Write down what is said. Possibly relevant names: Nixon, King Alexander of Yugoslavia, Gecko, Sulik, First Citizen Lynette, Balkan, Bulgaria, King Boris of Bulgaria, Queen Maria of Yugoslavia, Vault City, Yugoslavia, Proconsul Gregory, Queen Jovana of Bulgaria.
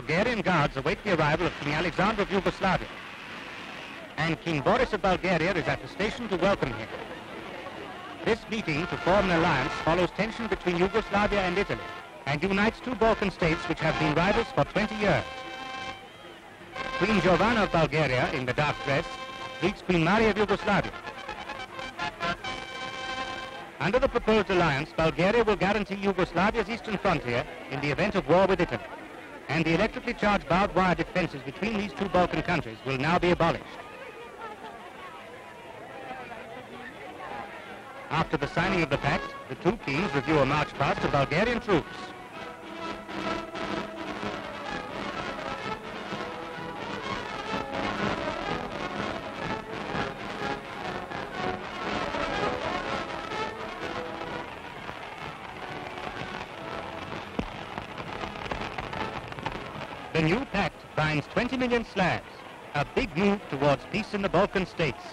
Bulgarian guards await the arrival of King Alexander of Yugoslavia, and King Boris of Bulgaria is at the station to welcome him. This meeting to form an alliance follows tension between Yugoslavia and Italy, and unites two Balkan states which have been rivals for 20 years. Queen Jovana of Bulgaria, in the dark dress, greets Queen Maria of Yugoslavia. Under the proposed alliance, Bulgaria will guarantee Yugoslavia's eastern frontier in the event of war with Italy, and the electrically charged barbed wire defenses between these two Balkan countries will now be abolished. After the signing of the pact, the two kings review a march past of Bulgarian troops. The new pact binds 20 million Slavs, a big move towards peace in the Balkan states.